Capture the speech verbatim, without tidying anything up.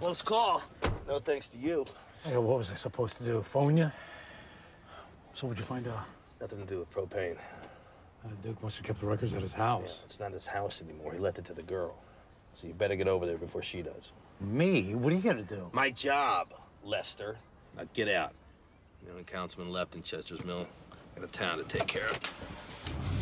Close call. No thanks to you. Yeah, what was I supposed to do? Phone you? So what'd you find out? Nothing to do with propane. Uh, Duke must have kept the records at his house. Yeah, it's not his house anymore. He left it to the girl. So you better get over there before she does. Me? What are you gonna do? My job, Lester. Now get out. The only councilman left in Chester's Mill. Got a town to take care of.